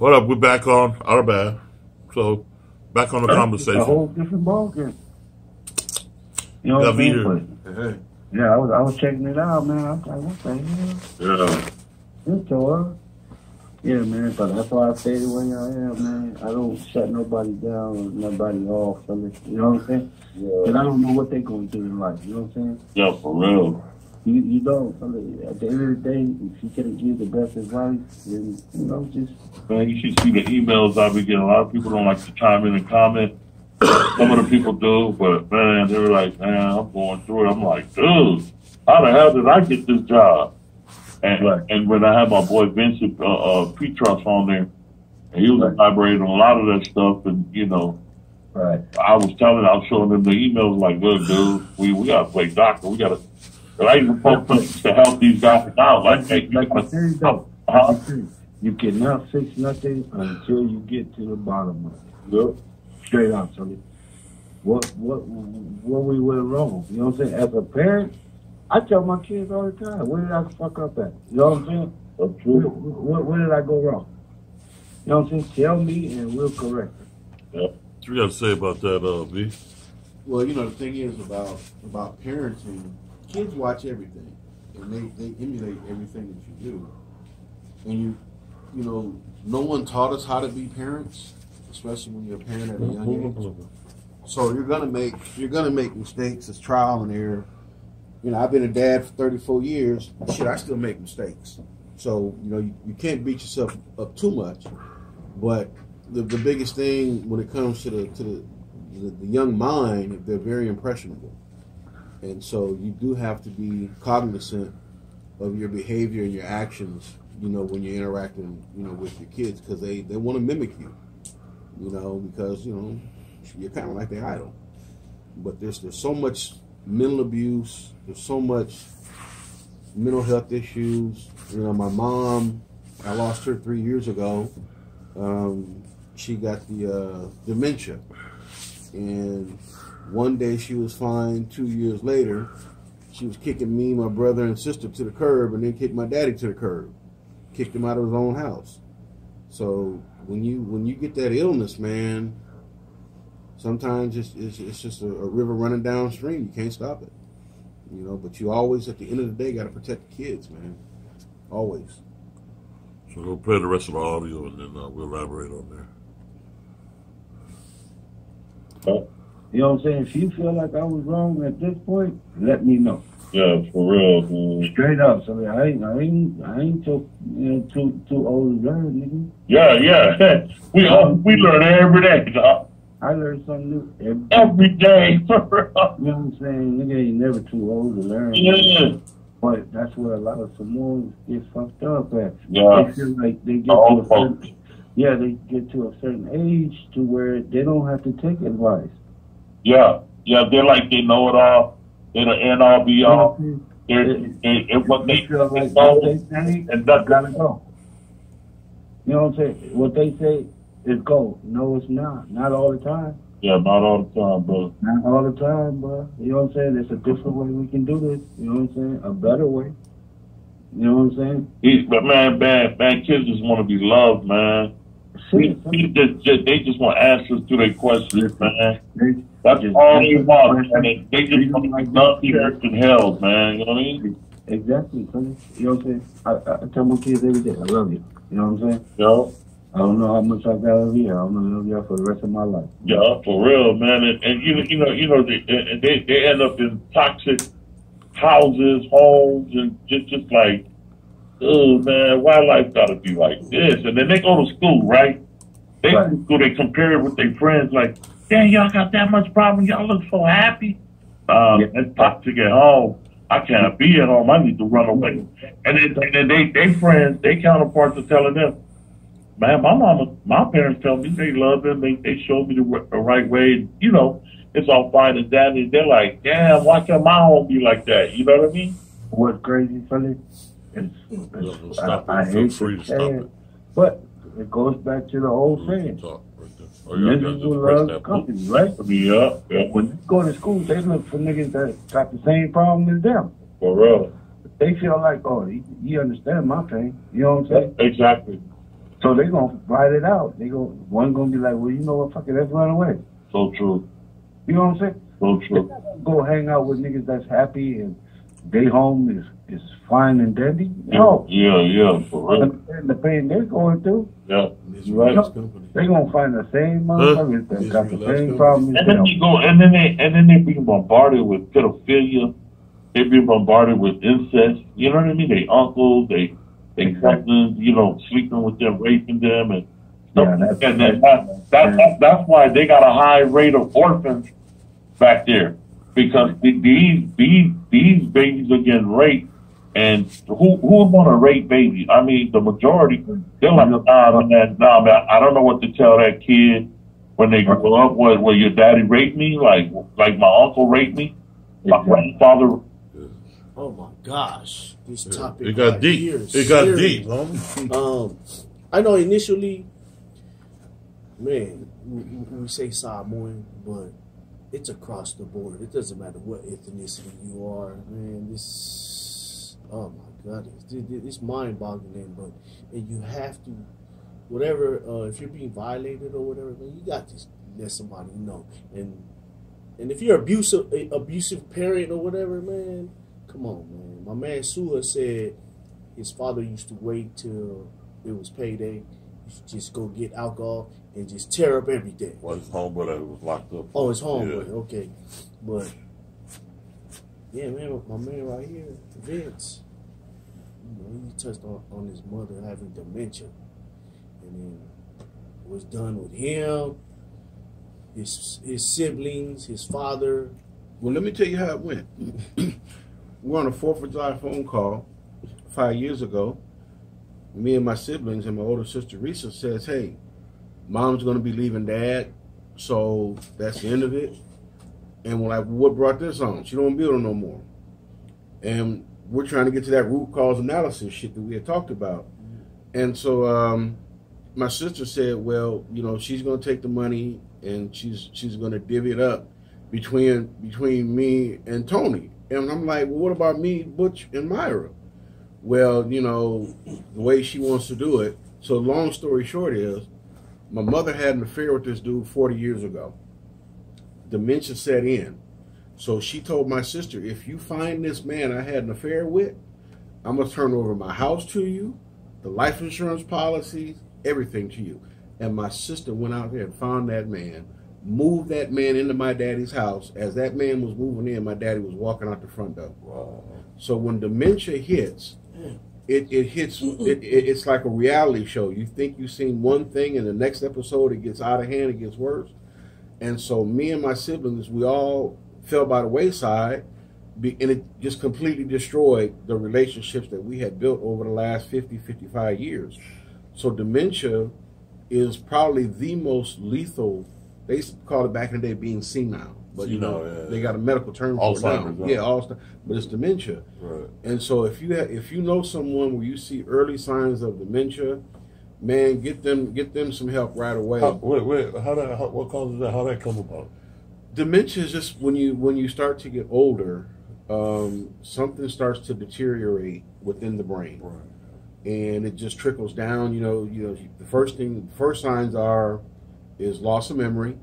What up? We're back on our bad. So, back on the conversation. It's a whole different ballgame. You know what I mean? Yeah, I was checking it out, man. I was like, what the hell? Yeah. It's all. Yeah, man, but that's why I stay the way I am, man. I don't shut nobody down or nobody off. I mean, you know what I'm saying? Yeah. And I don't know what they're going to do in life. You know what I'm saying? Yeah, for real. You don't. I mean, at the end of the day, if you can give the best advice, then, you know, just... Man, you should see the emails I be getting. A lot of people don't like to chime in and comment. Some of the people do, but, man, they were like, man, I'm going through it. I'm like, dude, how the hell did I get this job? And, right. And when I had my boy Vincent Petrust on there, and he was right. Elaborating on a lot of that stuff, and you know, right. I was showing him the emails like, look, dude, we gotta play doctor, we gotta. And I even focus to help these guys out. You cannot fix nothing until you get to the bottom of it. Yep. Straight up, Tony. What we went wrong? You know what I'm saying? As a parent. I tell my kids all the time, where did I fuck up at? You know what I'm saying? Where did I go wrong? You know what I'm saying? Tell me and we'll correct it. Yeah. What do you have to say about that, B? Well, you know, the thing is about parenting, kids watch everything. And they emulate everything that you do. And you know, no one taught us how to be parents, especially when you're a parent at a young age. So you're gonna make mistakes. It's trial and error. You know, I've been a dad for 34 years. Shit, I still make mistakes. So, you know, you can't beat yourself up too much. But the biggest thing when it comes to the young mind, they're very impressionable. And so you do have to be cognizant of your behavior and your actions, you know, when you're interacting, you know, with your kids, because they want to mimic you, you know, because, you know, you're kind of like their idol. But there's so much mental abuse, there's so much mental health issues. You know, my mom, I lost her 3 years ago. She got the dementia. And one day she was fine, 2 years later, she was kicking me, my brother, and sister to the curb, and then kicked my daddy to the curb. Kicked him out of his own house. So when you get that illness, man, sometimes it's just a river running downstream. You can't stop it, you know. But you always, at the end of the day, got to protect the kids, man. Always. So we'll play the rest of the audio, and then we'll elaborate on there. You know what I'm saying? If you feel like I was wrong at this point, let me know. Yeah, for real, man. Straight up. So I ain't too old to learn, nigga. Yeah. we learn every day, dog. I learn something new every day. You know what I'm saying? Nigga ain't never too old to learn. Yeah. But that's where a lot of Samoans get fucked up at. Yeah. They feel like they get to a certain age to where they don't have to take advice. Yeah. Yeah, they're like they know it all. They're the end all be all. It's what they feel like what they say and that's gotta go. You know what I'm saying? What they say. It's gold. No, it's not. Not all the time. Yeah, not all the time, bro. Not all the time, bro. You know what I'm saying? There's a different way we can do this. You know what I'm saying? A better way. You know what I'm saying? But man, bad kids just want to be loved, man. They just want answers to their questions, man. That's all they want. They just want to be loved, cherished, and held, man. You know what I mean? Exactly, son. You know what I'm saying? I tell my kids every day, I love you. You know what I'm saying? Yo. I don't know how much I got over here. I'm gonna live here for the rest of my life. Yeah, for real, man. And you know, they end up in toxic houses, homes, and just like, oh man, why life gotta be like this? And then they go to school, right? They go to school, they compare it with their friends, like, damn, y'all got that much problem, y'all look so happy. It's toxic at home. I can't be at home. I need to run away. And then they friends, they counterparts are telling them. Man, my parents tell me they love him. They showed me the right way. You know, it's all fine and dandy. They're like, damn, why can't my home be like that? You know what I mean? What's crazy, Philly? I hate to say it, but it goes back to the old saying. Niggas who love company, right? Yeah. When they go to school, they look for niggas that got the same problem as them. For real. They feel like, oh, he understands my pain. You know what I'm saying? Exactly. So they're going to fight it out. They go, one going to be like, well, you know what, fuck it, let's run away. So true. You know what I'm saying? So true. Go hang out with niggas that's happy and they home is fine and dandy. No. Yeah, yeah, for real. And the pain they're going through. Yeah. Right. They're going to find the same motherfuckers that got the same problems. And then, they be bombarded with pedophilia. They be bombarded with incest. You know what I mean? They uncles, they cousins, you know, sleeping with them, raping them, and stuff. Yeah, that's why they got a high rate of orphans back there, because these babies are getting raped, and who's gonna rape babies? I mean, the majority. They're like, nah, man, I don't know what to tell that kid when they grow up. Well, your daddy raped me, like my uncle raped me, my grandfather. Oh my gosh, this topic it got deep. I know initially, man, we say Samoan, but it's across the board. It doesn't matter what ethnicity you are, man. This, oh my God, it's mind-boggling. But and you have to, whatever. If you're being violated or whatever, man, you got to let somebody know. And if you're abusive parent or whatever, man, come on, man. My man Sua said his father used to wait till it was payday. Just go get alcohol and just tear up everything. Well, his homeboy that was locked up. Oh, his homeboy. Yeah. Okay, but yeah, man, my man right here, Vince. You know, he touched on his mother having dementia, and then was done with him, his siblings, his father. Well, let me tell you how it went. We're on a 4th of July phone call 5 years ago. Me and my siblings and my older sister Risa says, hey, mom's going to be leaving dad, so that's the end of it. And we're like, what brought this on? She don't build her no more. And we're trying to get to that root cause analysis shit that we had talked about. And so my sister said, well, you know, she's going to take the money and she's going to divvy it up between me and Tony. And I'm like, well, what about me, Butch, and Myra? Well, you know, the way she wants to do it. So long story short is, my mother had an affair with this dude 40 years ago. Dementia set in. So she told my sister, if you find this man I had an affair with, I'm going to turn over my house to you, the life insurance policies, everything to you. And my sister went out there and found that man, moved that man into my daddy's house. As that man was moving in, my daddy was walking out the front door. Wow. So when dementia hits, it's like a reality show. You think you've seen one thing, and the next episode it gets out of hand, it gets worse. And so me and my siblings, we all fell by the wayside, and it just completely destroyed the relationships that we had built over the last 50, 55 years. So dementia is probably the most lethal. They used to call it back in the day being senile. But you know, they got a medical term for it now. Right. Yeah, Alzheimer's, but it's dementia. Right. And so if you know someone where you see early signs of dementia, man, get them some help right away. What causes that? How that come about? Dementia is just when you start to get older, something starts to deteriorate within the brain, right. And it just trickles down. You know, the first signs is loss of memory.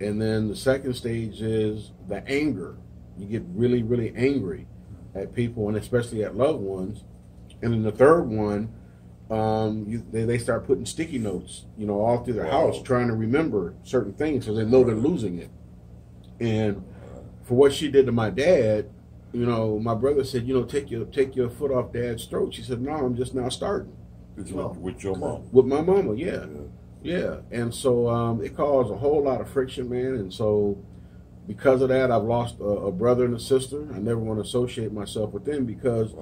And then the second stage is the anger. You get really, really angry at people, and especially at loved ones. And then the third one, they start putting sticky notes, you know, all through their house, trying to remember certain things because they know they're losing it. And for what she did to my dad, you know, my brother said, you know, take your foot off dad's throat. She said, no, I'm just now starting. With your mom? With my mama, yeah. Yeah, and so it caused a whole lot of friction, man. And so because of that, I've lost a brother and a sister. I never want to associate myself with them because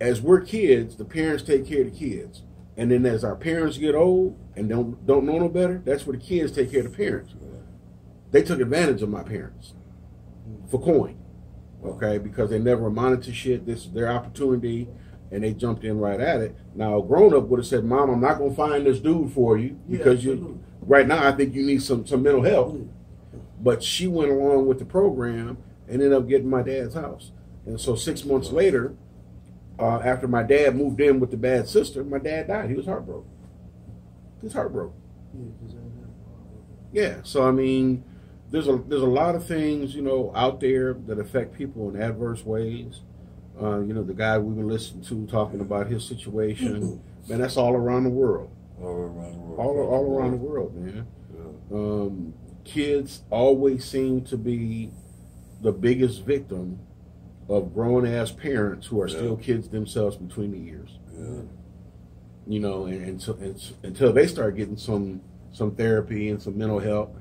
as we're kids, the parents take care of the kids. And then as our parents get old and don't know no better, that's where the kids take care of the parents. They took advantage of my parents for coin, okay, because they never monitored shit. This is their opportunity. And they jumped in right at it. Now, a grown-up would have said, Mom, I'm not going to find this dude for you because you right now I think you need some mental help. But she went along with the program and ended up getting my dad's house. And so 6 months later, after my dad moved in with the bad sister, my dad died. He was heartbroken. His heart broke. Yeah, so I mean, there's a lot of things, you know, out there that affect people in adverse ways. You know, the guy we were listening to talking about his situation, man, that's all around the world. All around the world. All around the world, man. Yeah. Kids always seem to be the biggest victim of grown-ass parents who are still kids themselves between the ears. Yeah. You know, and until they start getting some therapy and some mental help,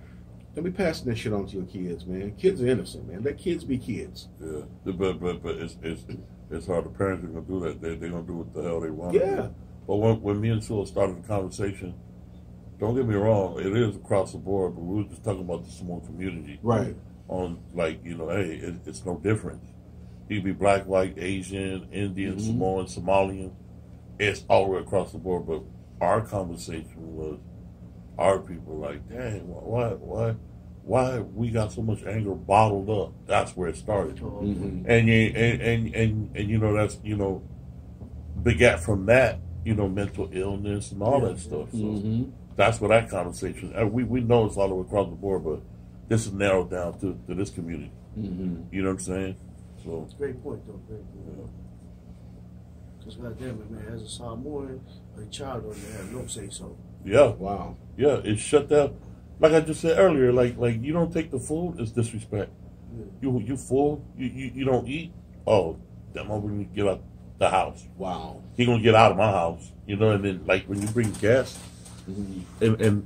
don't be passing that shit on to your kids, man. Kids are innocent, man. Let kids be kids. Yeah, but it's hard. The parents are gonna do that. They're gonna do what the hell they want. Yeah. But when me and Sula started the conversation, don't get me wrong, it is across the board. But we were just talking about the small community, right? On like, you know, hey, it's no different. You can be black, white, Asian, Indian, Samoan, Somalian. It's all the way across the board. But our conversation was, our people like, dang, why we got so much anger bottled up? That's where it started. And you know, that's, you know, begat from that, you know, mental illness and all that stuff. So that's what that conversation. We know it's all the way across the board, but this is narrowed down to this community. You know what I'm saying? So great point, though. Great point. Yeah. Because goddamn it, man, as a Samoan, a child on there have no say so. Yeah. Wow. Yeah, it's shut down. Like I just said earlier, like you don't take the food, it's disrespect. Yeah. You fool, you don't eat. Oh, that moment you get out the house. Wow. He gonna get out of my house, you know. And then like when you bring guests, and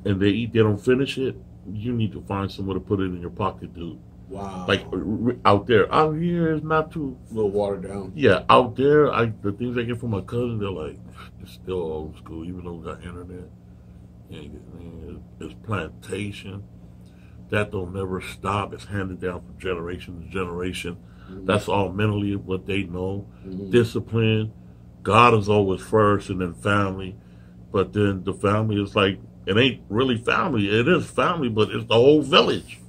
they eat, they don't finish it. You need to find somewhere to put it in your pocket, dude. Wow. Like out here is not too. A little watered down. Yeah, out there, the things I get from my cousin, they're like, it's still old school, even though we got internet. It's plantation. That don't never stop. It's handed down from generation to generation. That's all mentally what they know. Discipline. God is always first, and then family. But then the family is like, it ain't really family. It is family, but it's the whole village.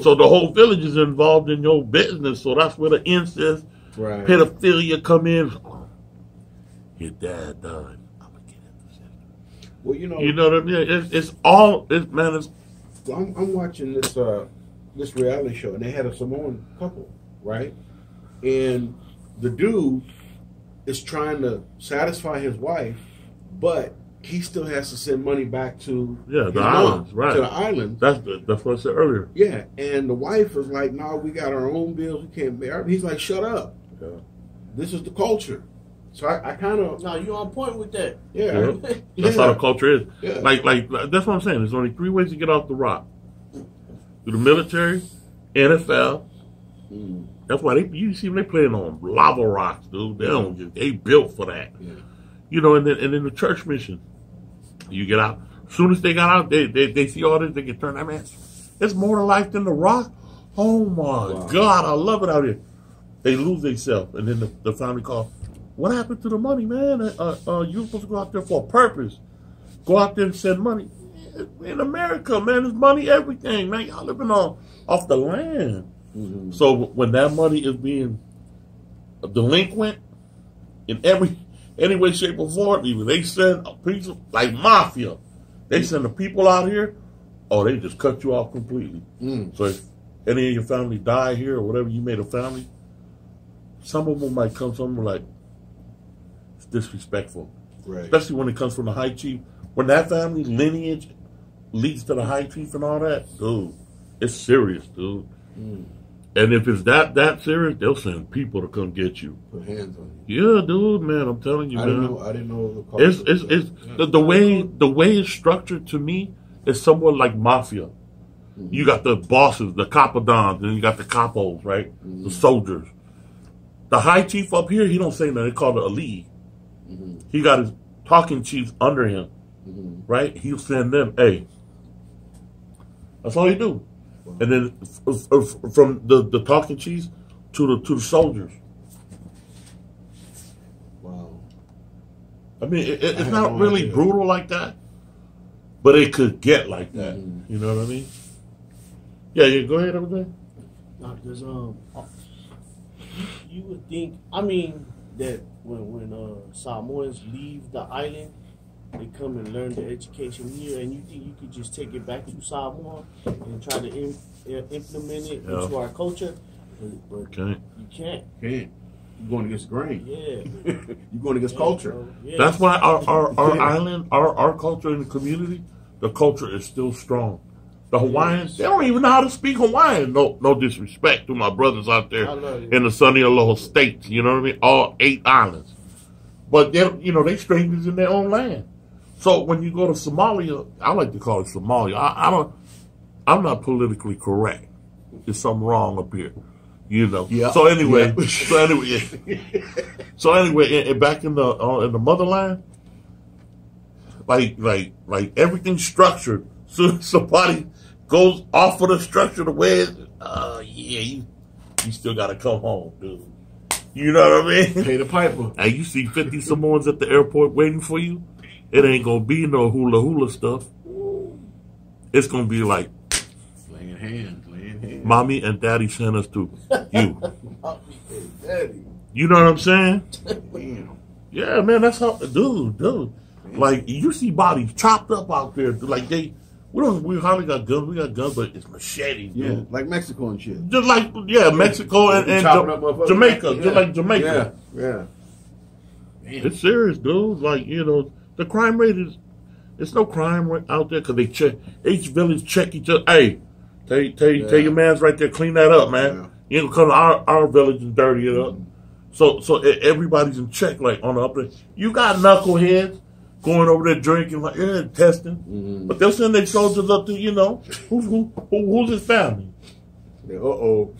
So the whole village is involved in your business. So that's where the incest, pedophilia come in. Your dad died. Well, you know what I mean. It's all, man. It's... Well, I'm watching this this reality show, and they had a Samoan couple, right? And the dude is trying to satisfy his wife, but he still has to send money back to the islands, right? To the islands. That's what I said earlier. Yeah, and the wife is like, "No, we got our own bills. We can't bear." He's like, "Shut up. Yeah. This is the culture." So I kind of... No, you're on point with that. Yeah. That's how the culture is. Yeah. Like that's what I'm saying. There's only three ways to get off the rock. Through the military, NFL. That's why you see they playing on lava rocks, dude. They don't just, they built for that. Yeah. You know, and then the church mission. You get out. As soon as they got out, they see all this, they get turned. I mean, it's more to life than the rock. Oh my God, I love it out here. They lose themselves, and then the family call. What happened to the money, man? You were supposed to go out there for a purpose. Go out there and send money. In America, man, it's money everything, man. Y'all living off the land. So when that money is being delinquent in any way, shape, or form, even they send a piece of, like mafia. They send the people out here. Oh, they just cut you off completely. So if any of your family die here or whatever, you made a family. Some of them might come. Some of them like. Disrespectful, right? Especially when it comes from the high chief. When that family lineage leads to the high chief and all that, dude, it's serious, dude. And if it's that serious, they'll send people to come get you. Put hands on you. Yeah, dude, man, I'm telling you, I didn't know. The way it's structured to me is somewhat like mafia. You got the bosses, the capadons, and you got the capos, right? The soldiers. The high chief up here, he don't say nothing. They call it a league. He got his talking chiefs under him, right? He'll send them, hey. That's all he do. Wow. And then from the talking chiefs to the soldiers. Wow. I mean, it's not really brutal like that, but it could get like that. You know what I mean? Yeah, go ahead over there. No, because you would think, I mean, that when Samoans leave the island, They come and learn the education here, and you think you could just take it back to Samoa and try to implement it into our culture, but okay. You can't. You're going against grain. Yeah. You're going against culture. Yeah. That's why our island, our culture in the community, the culture is still strong. The Hawaiians, they don't even know how to speak Hawaiian. No disrespect to my brothers out there in the sunny Aloha states, you know what I mean? All 8 islands. But they're, you know, they strangers in their own land. So when you go to Somalia, I like to call it Somalia. I'm not politically correct. There's something wrong up here, you know. Yeah. So anyway, and back in the motherland, like everything's structured. So somebody goes off of the structure the way, you still got to come home, dude. You know what I mean? Pay the piper. And you see 50 Samoans at the airport waiting for you. It ain't going to be no hula stuff. It's going to be like, laying hands. Mommy and daddy sent us to you. Mommy and daddy. You know what I'm saying? Damn. Yeah, man, that's how, dude. Man. Like, you see bodies chopped up out there. Like, we hardly got guns. We got guns, but it's machetes, dude. Yeah, like Mexico and shit. Just like, Mexico and Jamaica. Yeah. Just like Jamaica. Yeah. It's serious, dude. Like, you know, the crime rate is, there's no crime rate out there because they check, each village check each other. Hey, tell your man's right there, clean that up, man. Yeah. You ain't gonna come to our village and dirty it up. So everybody's in check, like, on the up there. You got knuckleheads going over there drinking, like, testing. Mm-hmm. But they'll send their soldiers up to, you know, who's his family? Yeah, uh-oh.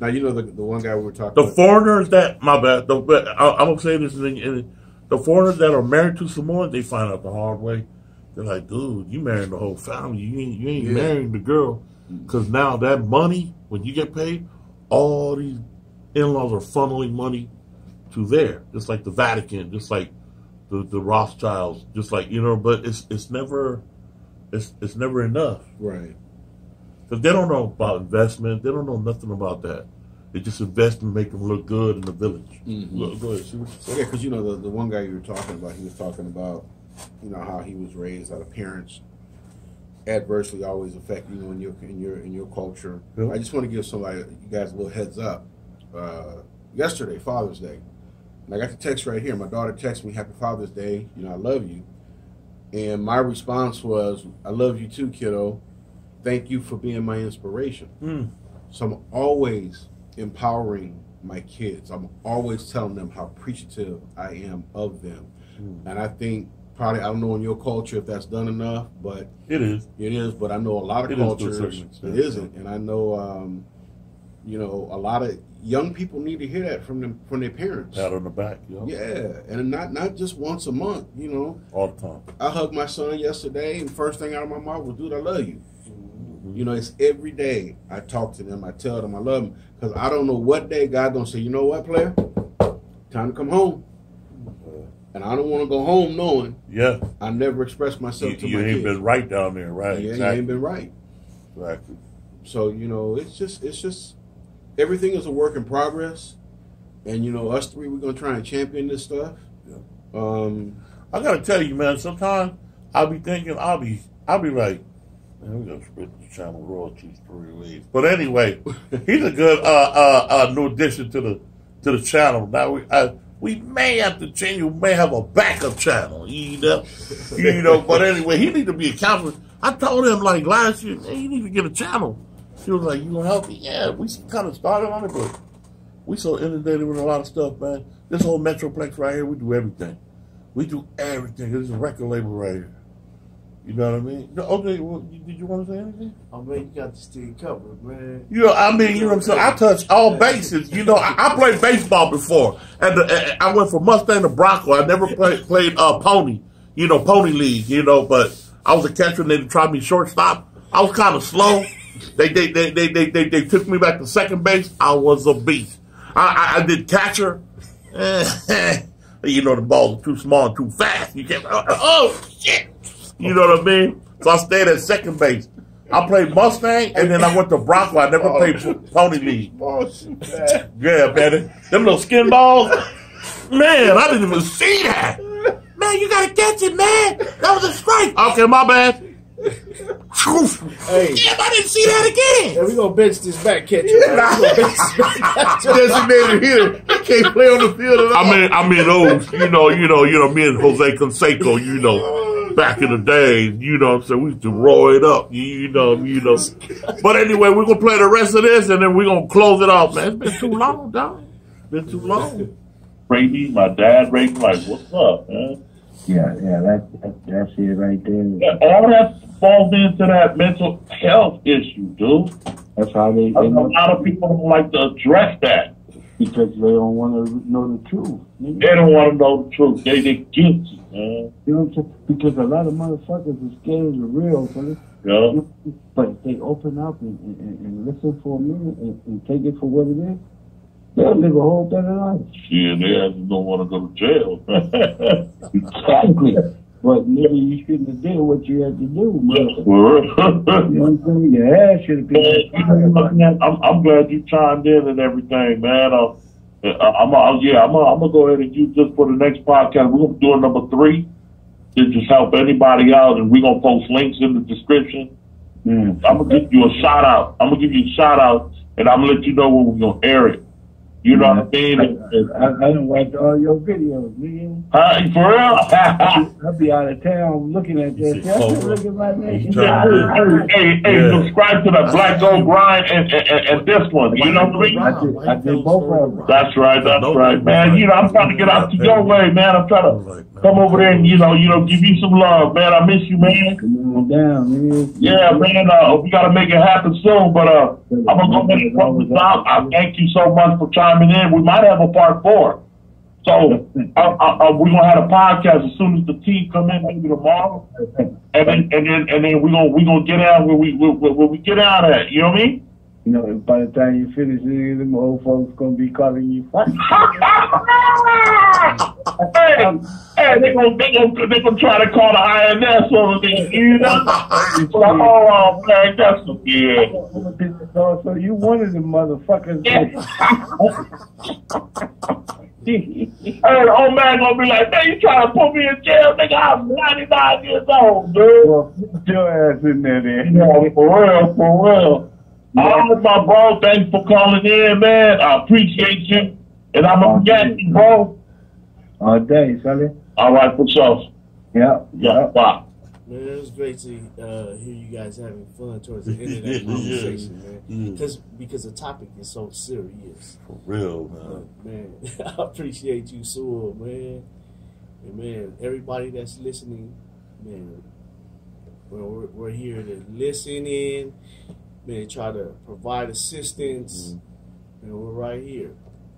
Now, you know the one guy we were talking about. The foreigners that, my bad, I'm going to say this thing, the foreigners that are married to Samoans, they find out the hard way. They're like, dude, you married the whole family. You ain't marrying the girl. Because now that money, when you get paid, all these in-laws are funneling money to there. Just like the Vatican, just like the Rothschilds, just like, you know, but it's never enough, right? Because they don't know about investment, they don't know nothing about that. They just invest and make them look good in the village. Mm-hmm. Look good. Yeah, because you know the one guy you were talking about, he was talking about, you know, how he was raised, how the parents adversely always affect you in your culture. Really? I just want to give you guys a little heads up. Yesterday, Father's Day. And I got the text right here. My daughter texted me, "Happy Father's Day. You know, I love you." And my response was, "I love you too, kiddo. Thank you for being my inspiration." Mm. So I'm always empowering my kids. I'm always telling them how appreciative I am of them. Mm. And I think probably, I don't know in your culture if that's done enough, but it is. It is, but I know a lot of cultures it isn't. And I know, you know, a lot of young people need to hear that from their parents. Pat on the back, yeah, and not just once a month, you know. All the time. I hugged my son yesterday, and first thing out of my mouth was, "Dude, I love you." Mm-hmm. You know, it's every day I talk to them, I tell them I love them, because I don't know what day God gonna say, "You know what, player? Time to come home." And I don't want to go home knowing. Yeah. I never expressed myself to my kids. You ain't been right down there, right? Yeah, exactly. You ain't been right. Exactly. So you know, it's just. Everything is a work in progress, and you know, us three, we're gonna try and champion this stuff. Yeah. I gotta tell you, man. Sometimes I'll be thinking, I'll be like, man, we're gonna split the channel royalties 3 ways. But anyway, he's a good new addition to the channel. Now we may have to change. We may have a backup channel, you know. But anyway, he needs to be a counselor. I told him like last year, man, you need to get a channel. She was like, "You gonna help me?" Yeah, we kind of started on it, but we so inundated with a lot of stuff, man. This whole Metroplex right here, we do everything. We do everything. This is a record label right here. You know what I mean? Okay, well, did you want to say anything? I mean, you got this thing covered, man. You know, I mean, you know what I'm saying? I touch all bases. You know, I played baseball before. And I went from Mustang to Bronco. I never played Pony, you know, Pony League, you know, but I was a catcher and they tried me shortstop. I was kind of slow. They took me back to second base. I was a beast. I did catcher. You know, the balls are too small and too fast. You can't. Oh shit! You know what I mean? So I stayed at second base. I played Mustang, and then I went to Bronco. I never played Pony League. Yeah, man. Them little skin balls. Man, I didn't even see that. Man, man, you gotta catch it, man. That was a strike. Okay, my bad. Hey. Damn, I didn't see that again. Yeah, we gonna bench this back catcher. Designated hitter. Can't play on the field at all. I mean those, you know, me and Jose Canseco, you know, back in the day, you know what I'm saying, we used to roll it up, you know. But anyway, we're gonna play the rest of this and then we're gonna close it off, man. It's been too long, dog. Been too long. Ray B, my dad, Ray B, like, what's up, man? Yeah, that's it right there. Yeah, all that falls into that mental health issue, dude. That's how a lot of people don't like to address that. Because they don't want to know the truth. They don't want to know the truth. They're guilty, man. You know what I'm saying? Because a lot of motherfuckers are scared of the real, brother. Yeah. But they open up and listen for a minute and take it for what it is. They'll live a whole better life. Yeah, they don't want to go to jail. Exactly. But maybe you shouldn't have done what you had to do. I'm glad you chimed in and everything, man. I'm gonna go ahead and use this for the next podcast. We're gonna do a number 3 to just help anybody out, and we're gonna post links in the description. Mm. I'm gonna give you a shout out. I'm gonna give you a shout out, and I'm gonna let you know when we're gonna air it. You know what I mean? I done watched all your videos, man. For real? I'll be out of town looking at this. Look at my name. Hey, subscribe to The Black Gold Grind and this one. You know what I mean? I did both of them. That's right, man. You know, I'm trying to get out to your way, man. I'm trying to come over there and, you know, give you some love, man. I miss you, man. Come on down, man. Yeah, man. We got to make it happen soon, but I'm going to go ahead and close this out. I thank you so much for trying. And then we might have a part 4. So we're gonna have a podcast as soon as the team come in, maybe tomorrow, and then we're gonna get out where we get out at. You know what I mean? You know, by the time you finish it, them old folks gonna be calling you. hey, they gonna try to call the INS over there, you know? Oh, man, that's so good. So you one of them motherfuckers. Hey, the old man gonna be like, man, you trying to put me in jail, nigga? I'm 99 years old, dude. Well, put your ass in there, then. Yeah, for real. All my bro, thanks for calling in, man. I appreciate you. And I'm going to get you, bro. All day, Sonny. All right, for sure. Yeah. Bye. Man, it was great to hear you guys having fun towards the end of that conversation, man. Because the topic is so serious. For real, man. Man, I appreciate you, Sewell, man. And, man, everybody that's listening, man, we're here to listen in. Man, try to provide assistance, and we're right here.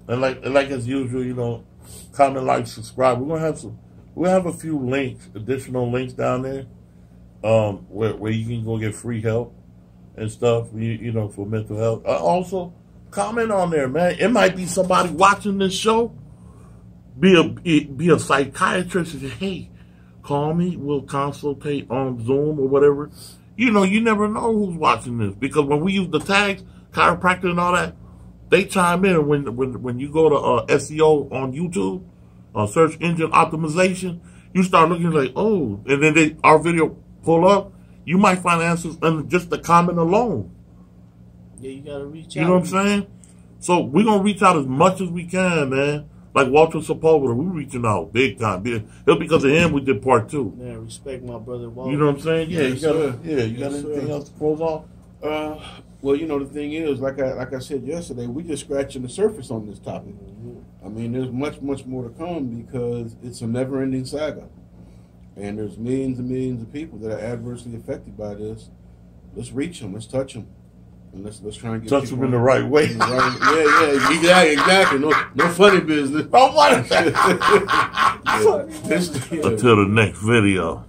And like as usual, you know, comment, like, subscribe. We're gonna have a few links, additional links down there, where you can go get free help and stuff. You know, for mental health. Also, comment on there, man. It might be somebody watching this show, be a psychiatrist, and say, hey, call me. We'll consultate on Zoom or whatever. You know, you never know who's watching this, because when we use the tags, chiropractor and all that, they chime in. When you go to SEO on YouTube, search engine optimization, you start looking like, oh, and then our video pull up. You might find answers in just the comment alone. Yeah, you gotta reach out. You know what I'm saying? So we're gonna reach out as much as we can, man. Like Walter Sepulveda, we're reaching out big time. It's because of him we did part 2. Man, respect my brother Walter. You know what I'm saying? Yeah, you got anything else to close off? Well, you know, the thing is, like I said yesterday, we just scratching the surface on this topic. I mean, there's much more to come, because it's a never-ending saga, and there's millions and millions of people that are adversely affected by this. Let's reach them. Let's touch them. Let's try and get touch them in the right way. Yeah, exactly. No funny business. Until the next video.